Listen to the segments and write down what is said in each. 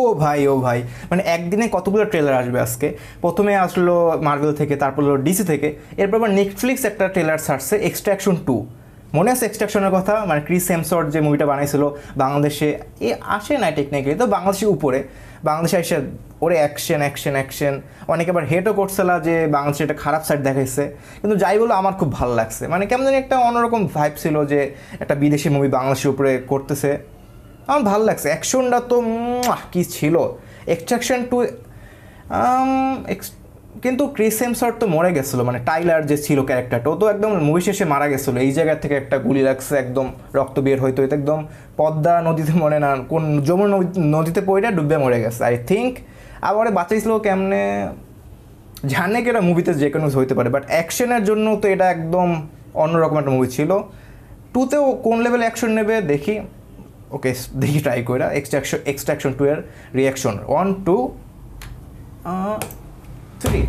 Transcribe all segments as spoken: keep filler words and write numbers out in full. ও ভাই ও ভাই মানে একদিনে কতগুলো ট্রেলার আসবে আজকে। প্রথমে আসলো মার্ভেল থেকে, তারপর হলো ডিসি থেকে, এরপর আবার নেটফ্লিক্স একটা ট্রেলার ছাড়ছে এক্সট্রাকশন টু। মনে আছে এক্সট্রাকশনের কথা? মানে ক্রিস হেমসওয়ার্থ যে মুভিটা বানাইছিল বাংলাদেশে, এ আসে না টেকনিক্যালি, তো বাংলাদেশের উপরে বাংলাদেশে এসে ওরে অ্যাকশন অ্যাকশন অ্যাকশন, অনেকে আবার হেটও করছিল যে বাংলাদেশে একটা খারাপ সাইড দেখাইছে, কিন্তু যাই বলো আমার খুব ভালো লাগছে। মানে কেমন জানি একটা অন্যরকম ভাইব ছিল যে একটা বিদেশি মুভি বাংলাদেশের উপরে করতেছে, আমার ভালো লাগছে। অ্যাকশনটা তো কী ছিল এক্সট্রাকশন টু, কিন্তু ক্রিস হেমসওয়ার্থ তো মরে গেছিলো, মানে টাইলার যে ছিল ক্যারেক্টারটা ও তো একদম মুভি শেষে মারা গেছিলো। এই জায়গা থেকে একটা গুলি লাগছে, একদম রক্ত বের হইতো, একদম পদ্মা নদীতে মনে না কোন যমুনা নদীতে পড়ে ডুববে মরে গেছে আই থিঙ্ক। আবার বাঁচাইছিল কেমনে জানে কি, এটা মুভিতে যে কোনো হইতে পারে, বাট অ্যাকশনের জন্য তো এটা একদম অন্যরকম একটা মুভি ছিল। টুতেও কোন লেভেল অ্যাকশন নেবে দেখি, ওকে দেখি ট্রাই করে। এক্সট্রাকশন এক্সট্রাকশন টু এর reaction one two three.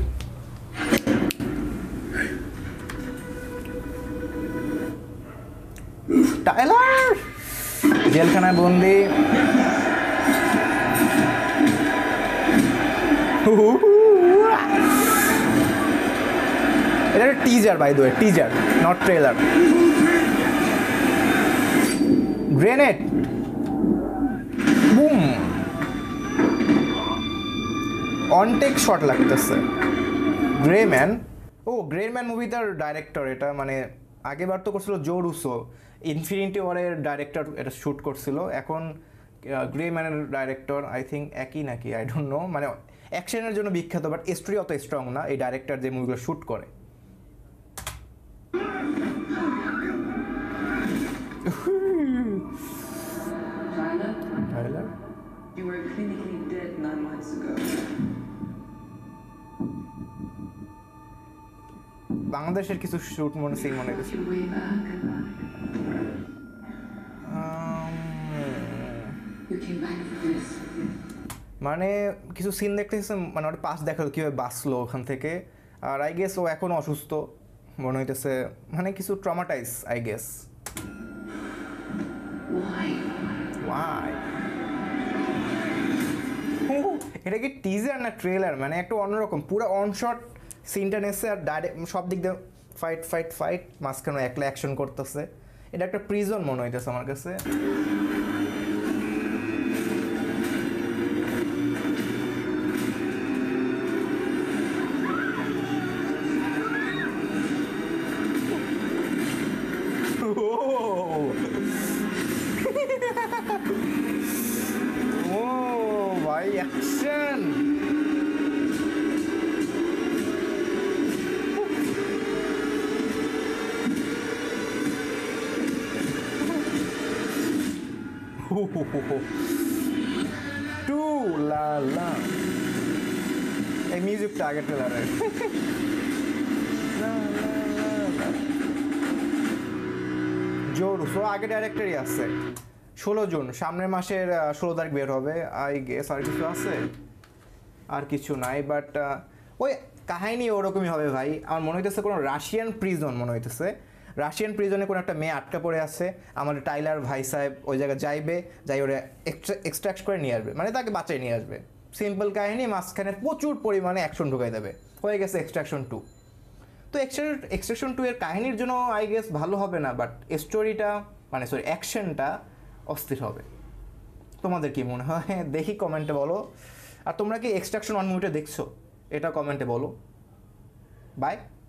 Tyler জেলখানায় বন্দি, এটা একটা teaser by the way, teaser not trailer. Grenade boom, one take shot লাগতেছে। গ্রে ম্যান, ও গ্রে ম্যান মুভিটার ডাইরেক্টর এটা, মানে আগেবার তো করছিল জো রুসো, ইনফিনিটি ওয়ারের ডাইরেক্টর এটা শ্যুট করছিল, এখন গ্রে ম্যানের ডাইরেক্টর আই থিঙ্ক একই নাকি আই ডোন্ট নো, মানে অ্যাকশনের জন্য বিখ্যাত বাট স্টোরি অত স্ট্রং না এই ডাইরেক্টর যে মুভিগুলো শ্যুট করে। বাংলাদেশের কিছু শ্যুট মনে সেই মনে গেছে। মানে কিছু সিন দেখতে গেছে, মানে ওটা পাশ দেখালো কীভাবে বাঁচলো ওখান থেকে। আর আই গেস ও এখন অসুস্থ মনে হইতেছে, মানে কিছু ট্রমাটাইজ আই গেস। এটা কি টিজার না ট্রেলার? মানে একটা অন্যরকম পুরো অনশট সিনটা নেছে, আর ডাইরেক্ট সব দিক দিয়ে ফাইট ফাইট ফাইট, মাঝখানে একলা অ্যাকশন করতেছে। এটা একটা প্রিজন মনে হইতেছে আমার কাছে। এই মিউজিকটা আগে ট্রেলার জোর সো আগে ডাইরেক্টরই আছে। ষোলো জুন সামনের মাসের ষোলো তারিখ বের হবে আই গেস। আর কিছু আছে? আর কিছু নাই, বাট ওই কাহিনী ওরকমই হবে ভাই। আমার মনে হইতেছে কোনো রাশিয়ান প্রিজন মনে হইতেছে, রাশিয়ান প্রিজনে কোনো একটা মেয়ে আটকা পড়ে আছে, আমাদের টাইলার ভাই সাহেব ওই জায়গায় যাইবে, যাই ওরা এক্সট্রাক্ট করে নিয়ে আসবে, মানে তাকে বাঁচিয়ে নিয়ে আসবে। সিম্পল কাহিনী, মাঝখানে প্রচুর পরিমাণে অ্যাকশন ঢুকাই দেবে, হয়ে গেছে এক্সট্রাকশন টু। তো এক্সট্রাকশন টু এর কাহিনীর জন্য আই গেস ভালো হবে না, বাট স্টোরিটা মানে সরি অ্যাকশনটা অস্থির হবে। তোমাদের কি মনে হয় দেখি কমেন্টে বলো। আর তোমরা কি এক্সট্রাকশন ওয়ান মুভিটা দেখছো? এটা কমেন্টে বলো। বাই।